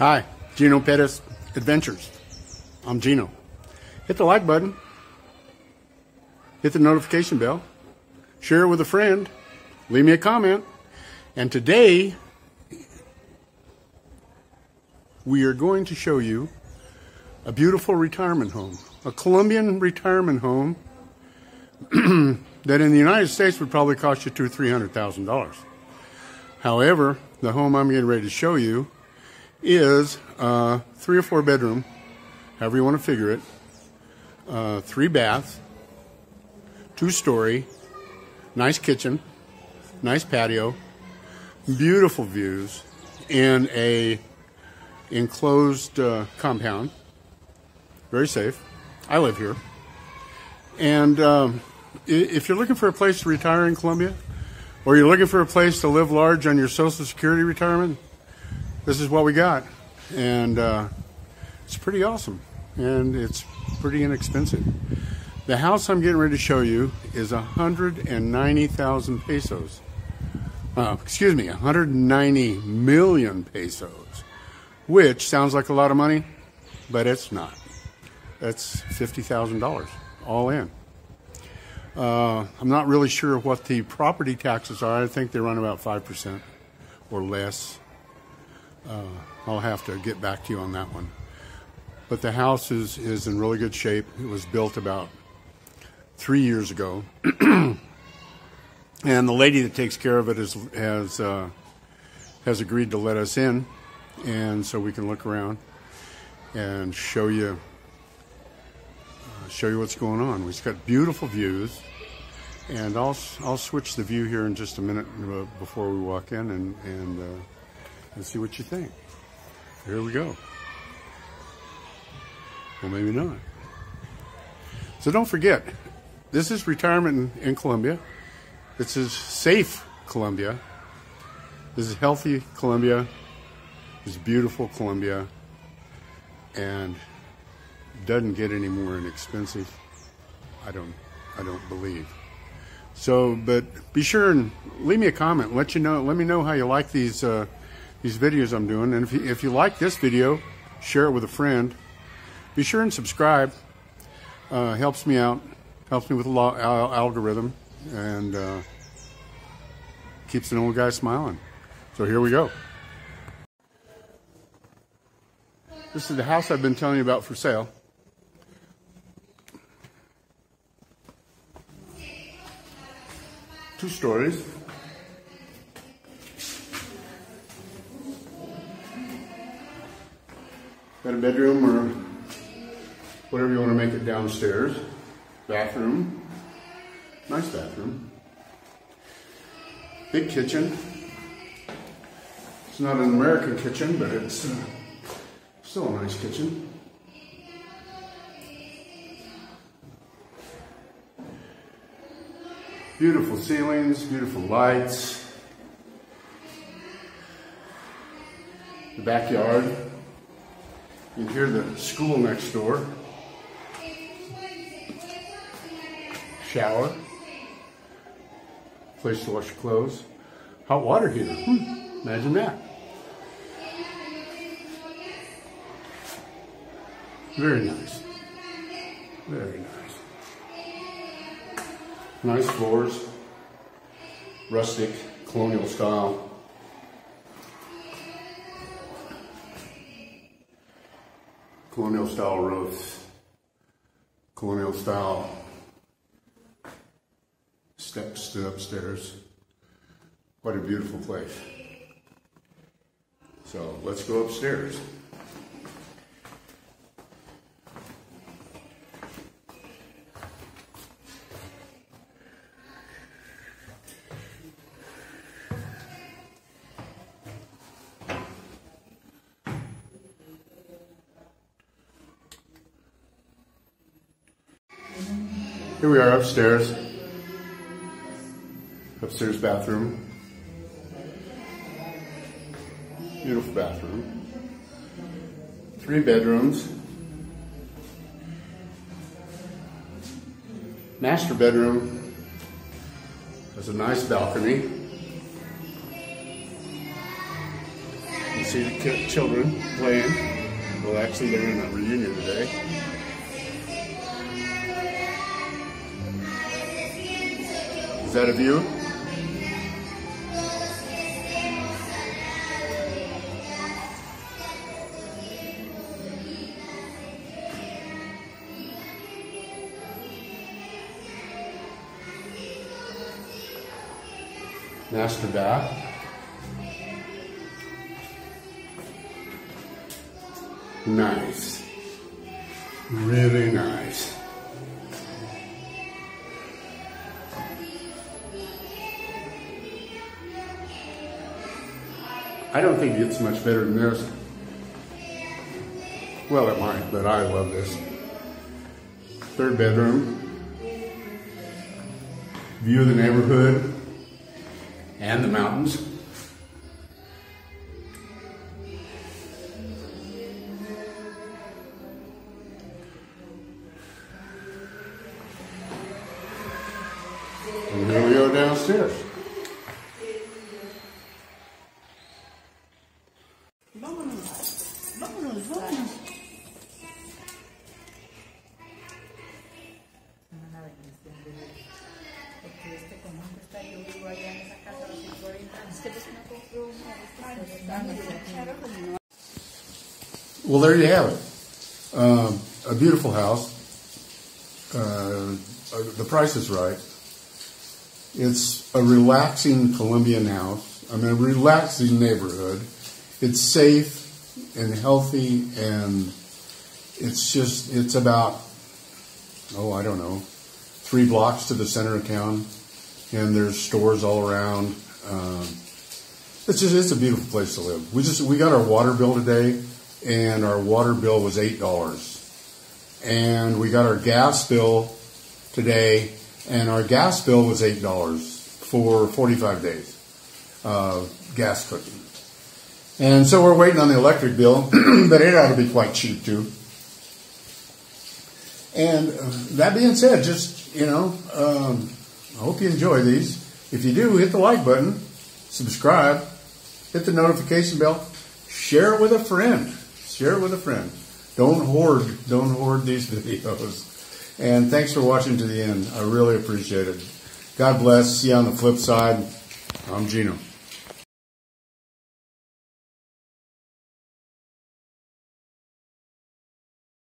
Hi, Geno Perez Adventures. I'm Geno. Hit the like button. Hit the notification bell. Share it with a friend. Leave me a comment. And today, we are going to show you a beautiful retirement home. A Colombian retirement home that in the United States would probably cost you $200,000 to $300,000. However, the home I'm getting ready to show you is a 3 or 4 bedroom, however you want to figure it, 3 baths, 2-story, nice kitchen, nice patio, beautiful views in a enclosed compound, very safe. I live here. And if you're looking for a place to retire in Colombia, or you're looking for a place to live large on your Social Security retirement, this is what we got, and it's pretty awesome, and it's pretty inexpensive. The house I'm getting ready to show you is 190,000 pesos. Excuse me, 190 million pesos, which sounds like a lot of money, but it's not. That's $50,000 all in. I'm not really sure what the property taxes are. I think they run about 5% or less. I'll have to get back to you on that one. But the house is in really good shape. It was built about 3 years ago. And the lady that takes care of it has agreed to let us in, and so we can look around and show you what's going on. We've got beautiful views, and I'll switch the view here in just a minute before we walk in and see what you think. Here we go. Well, maybe not. So don't forget, this is retirement in Colombia. This is safe Colombia. This is healthy Colombia. This is beautiful Colombia. And it doesn't get any more inexpensive, I don't believe. So, but be sure and leave me a comment. Let me know how you like these videos I'm doing, and if you like this video, share it with a friend. Be sure and subscribe. Helps me out, helps me with the algorithm, and keeps an old guy smiling. So here we go. This is the house I've been telling you about for sale. Two stories. Got a bedroom or whatever you want to make it downstairs. Bathroom. Nice bathroom. Big kitchen. It's not an American kitchen, but it's still a nice kitchen. Beautiful ceilings, beautiful lights. The backyard. You can hear the school next door. Shower. Place to wash your clothes. Hot water heater. Imagine that. Very nice. Very nice. Nice floors. Rustic, colonial style. Colonial style roofs, colonial style steps to upstairs. What a beautiful place. So let's go upstairs. Here we are upstairs. Upstairs bathroom. Beautiful bathroom. 3 bedrooms. Master bedroom. Has a nice balcony. You see the children playing. Well, actually, they're in a reunion today. Is that a view? Master bath. Nice. Really nice. I don't think it gets much better than this. Well, it might, but I love this. Third bedroom. View of the neighborhood. And the mountains. And here we go downstairs. Well, there you have it. A beautiful house. The price is right. It's a relaxing Colombian house. I mean, a relaxing neighborhood. It's safe and healthy, and it's just, it's about, oh, I don't know, 3 blocks to the center of town, and there's stores all around. It's a beautiful place to live. We got our water bill today, and our water bill was $8. And we got our gas bill today, and our gas bill was $8 for 45 days of gas cooking. And so we're waiting on the electric bill, but it ought to be quite cheap too. And that being said, just, you know, I hope you enjoy these. If you do, hit the like button, subscribe, hit the notification bell, share it with a friend. Share it with a friend. Don't hoard these videos. And thanks for watching to the end. I really appreciate it. God bless. See you on the flip side. I'm Geno.